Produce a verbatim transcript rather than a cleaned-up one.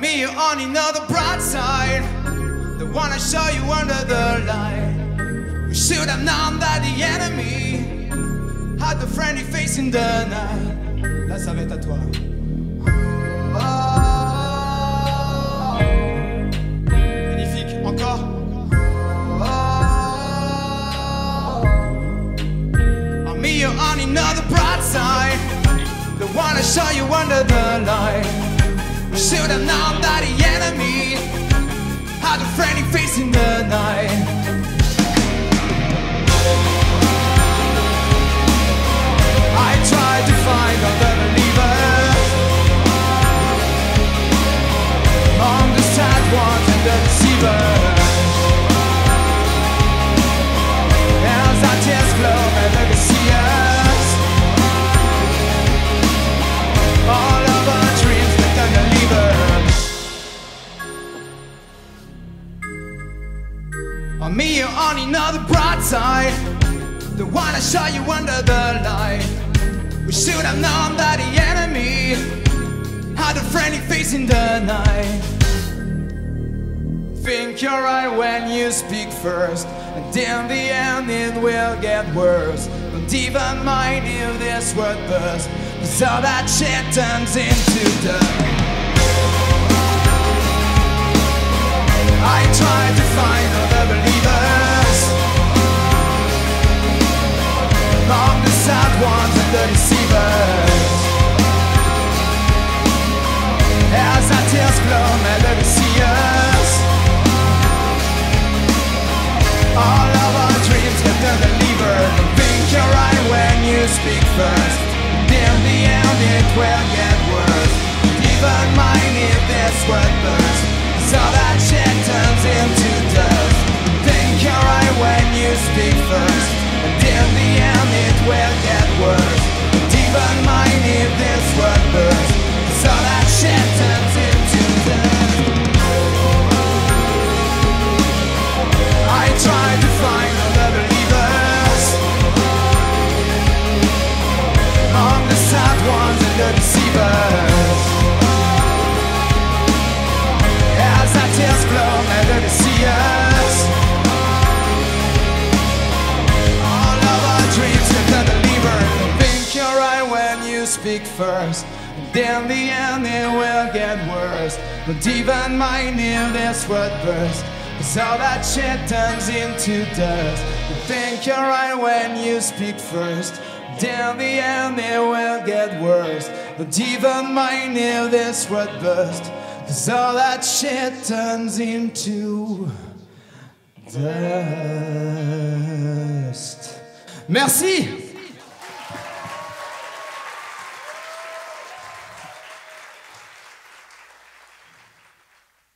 me on another bright side, the one I saw you under the light. We should have known that the enemy had a friendly face in the night. Là ça va être à toi. Oh. Magnifique, encore. Oh. On me on another bright side, the one I saw you under the light. We should have known that the enemy had a friendly face in the night. I tried to find other believers among the sad ones and the deceivers. As our tears flow and they can see us, all of our dreams become the on me on another bright side, the one I saw you under the light. We should have known that the enemy had a friendly face in the night. Think you're right when you speak first, and in the end it will get worse. Don't even mind if this word bursts, cause all that shit turns into dirt. I tried to find other believers among the sad ones and the deceivers. As our tears flow, melody see us, all of our dreams get to the liver. Don't think you're right when you speak first, and in the end it will get worse. Don't even mind if this word bursts, so that shit turns into dust. Think you're right when you speak first, and in the end it will get worse. Don't even mind if this word bursts, so that shit turns into dust. I tried to find the believers among the sad ones and the deceivers. Tears flow, melody see us, all of our dreams get to the liver. Think you're right when you speak first, and in the end it will get worse. Don't even mind if this word bursts, cause all that shit turns into dust. Think you're right when you speak first, and in the end it will get worse. Don't even mind if this word bursts, cause all that shit turns into dust. Merci!